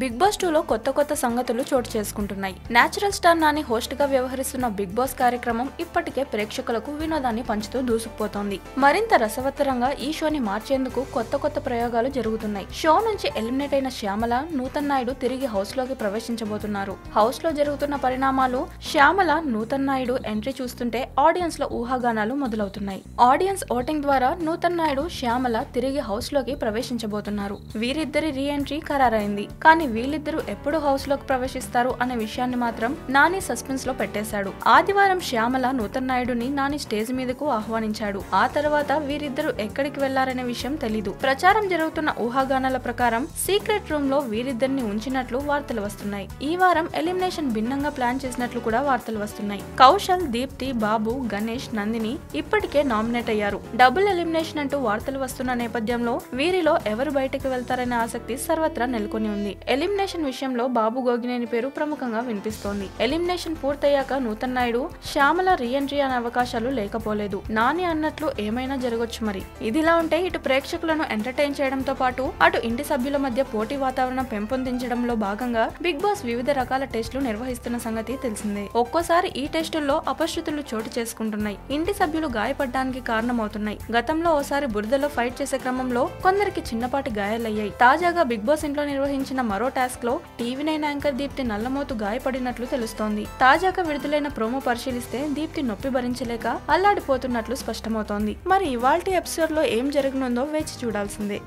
Big boss 2 లో కొత్త సంగతులు చోటు చేసుకుంటున్నాయి. నేచురల్ స్టార్ నాని హోస్ట్ గా వ్యవహరిస్తున్న బిగ్ బాస్ కార్యక్రమం ఇప్పటికే ప్రేక్షకులకు వినోదాన్ని పంచుతూ దూసుకుపోతోంది. మరింత రసవత్తరంగా ఈ షోని మార్చేందుకు కొత్త ప్రయోగాలు జరుగుతున్నాయి. షో నుంచి ఎలిమినేట్ అయిన శ్యామల, నూతన్ నాయుడు తిరిగి హౌస్ లోకి ప్రవేశించబోతున్నారు. హౌస్ లో జరుగుతున్న పరిణామాలు, శ్యామల, నూతన్ నాయుడు ఎంట్రీ చూస్తుంటే ఆడియన్స్ లో ఊహాగానాలు మొదలవుతున్నాయి. ఆడియన్స్ ఓటింగ్ ద్వారా నూతన్ నాయుడు, శ్యామల తిరిగి హౌస్ లోకి ప్రవేశించబోతున్నారు. వీరిద్దరి రీఎంట్రీ ఖరారైంది. వీళ్ళిద్దరూ ఎప్పుడు హౌస్ లోకి ప్రవేశిస్తారు అనే విషయాన్ని మాత్రం నాని సస్పెన్స్ లో పెట్టేశాడు. ఆదివారం శ్యామల నూతన్ నాయుడుని నాని స్టేజ్ మీదకు ఆహ్వానించాడు. ఆ తర్వాత వీరిద్దరూ ఎక్కడికి వెళ్లారనే విషయం తెలీదు. ప్రచారం జరుగుతున్న ఊహాగానాల ప్రకారం సీక్రెట్ రూమ్ లో వీరిద్దరిని ఉంచినట్లు వార్తలు వస్తున్నాయి. ఈ వారం ఎలిమినేషన్ భిన్నంగా ప్లాన్ చేసినట్లు కూడా వార్తలు వస్తున్నాయి. కౌశల్, దీప్తి, బాబు, గణేష్, నందిని ఇప్పటికే నామినేట్ అయ్యారు. డబుల్ ఎలిమినేషన్ అంటూ వార్తలు వస్తున్న నేపథ్యంలో వీరిలో ఎవరు బయటకు వెళ్తారనే ఆసక్తి సర్వత్రా నెలకొని ఉంది. ఎలిమినేషన్ విషయంలో బాబు గోగినేని పేరు ప్రముఖంగా వినిపిస్తోంది. ఎలిమినేషన్ పూర్తయ్యాక నూతన్ నాయుడు, శ్యామల రీఎంట్రీ అనే అవకాశాలు లేకపోలేదు. నాని అన్నట్లు ఏమైనా జరగొచ్చు. మరి ఇదిలా ఉంటే ఇటు ప్రేక్షకులను ఎంటర్టైన్ చేయడంతో పాటు అటు ఇంటి సభ్యుల మధ్య పోటీ వాతావరణం పెంపొందించడంలో భాగంగా బిగ్ బాస్ వివిధ రకాల టెస్టులు నిర్వహిస్తున్న సంగతి తెలిసిందే. ఒక్కోసారి ఈ టెస్టుల్లో అపశృతులు చోటు చేసుకుంటున్నాయి. ఇంటి సభ్యులు గాయపడడానికి కారణమవుతున్నాయి. గతంలో ఓసారి బురదలో ఫైట్ చేసే క్రమంలో కొందరికి చిన్నపాటి గాయాలయ్యాయి. తాజాగా బిగ్ బాస్ ఇంట్లో నిర్వహించిన మరో టాస్క్ లో టీవీ 9 యాంకర్ దీప్తి నల్లమోతు గాయపడినట్లు తెలుస్తోంది. తాజాగా విడుదలైన ప్రోమో పరిశీలిస్తే దీప్తి నొప్పి భరించలేక అల్లాడిపోతున్నట్లు స్పష్టమవుతోంది. మరి ఇవాల్టి ఎపిసోడ్ లో ఏం జరగనుందో వేచి చూడాల్సిందే.